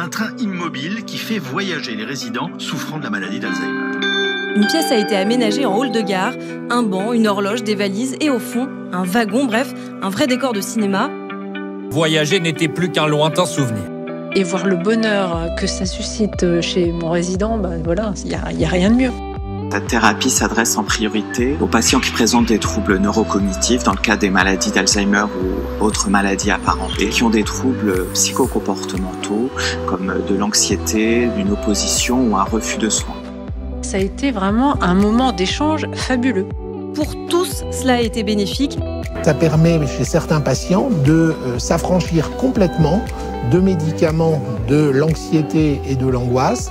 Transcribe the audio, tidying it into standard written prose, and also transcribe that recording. un train immobile qui fait voyager les résidents souffrant de la maladie d'Alzheimer. Une pièce a été aménagée en hall de gare, un banc, une horloge, des valises et au fond, un wagon, bref, un vrai décor de cinéma. Voyager n'était plus qu'un lointain souvenir. Et voir le bonheur que ça suscite chez mon résident, ben voilà, il n'y a rien de mieux. Cette thérapie s'adresse en priorité aux patients qui présentent des troubles neurocognitifs, dans le cas des maladies d'Alzheimer ou autres maladies apparentées, qui ont des troubles psychocomportementaux, comme de l'anxiété, une opposition ou un refus de soins. Ça a été vraiment un moment d'échange fabuleux. Pour tous, cela a été bénéfique. Ça permet chez certains patients de s'affranchir complètement de médicaments, de l'anxiété et de l'angoisse.